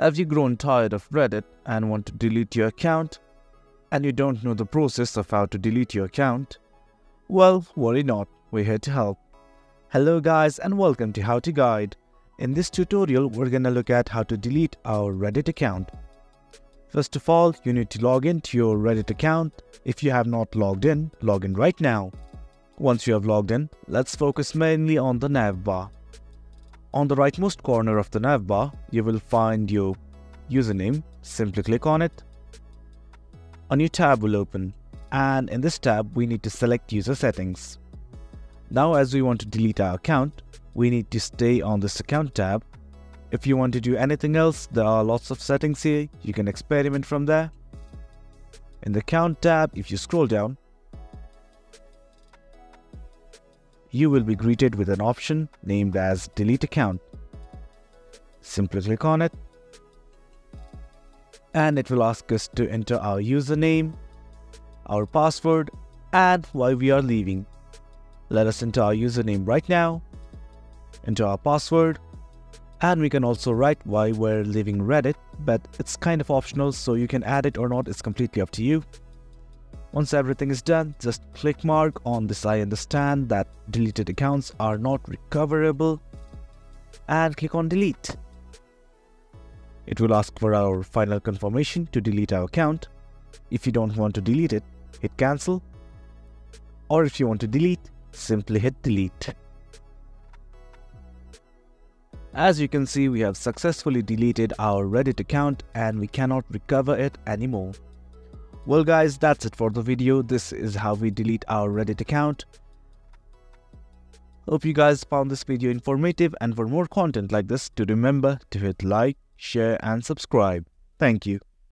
Have you grown tired of Reddit and want to delete your account, and you don't know the process of how to delete your account? Well, worry not, we're here to help. Hello guys and welcome to HowtoGuide. In this tutorial, we're gonna look at how to delete our Reddit account. First of all, you need to log in to your Reddit account. If you have not logged in, log in right now. Once you have logged in, let's focus mainly on the nav bar. On the rightmost corner of the nav bar, you will find your username. Simply click on it. A new tab will open, and in this tab we need to select user settings. Now as we want to delete our account, we need to stay on this account tab. If you want to do anything else, there are lots of settings here, you can experiment from there. In the account tab, if you scroll down, you will be greeted with an option named as Delete Account. Simply click on it, and it will ask us to enter our username, our password, and why we are leaving. Let us enter our username right now, enter our password, and we can also write why we're leaving Reddit, but it's kind of optional, so you can add it or not, it's completely up to you. Once everything is done, just click mark on this. I understand that deleted accounts are not recoverable, and click on delete. It will ask for our final confirmation to delete our account. If you don't want to delete it, hit cancel, or if you want to delete, simply hit delete. As you can see, we have successfully deleted our Reddit account and we cannot recover it anymore. Well guys, that's it for the video. This is how we delete our Reddit account. Hope you guys found this video informative, and for more content like this, do remember to hit like, share and subscribe. Thank you.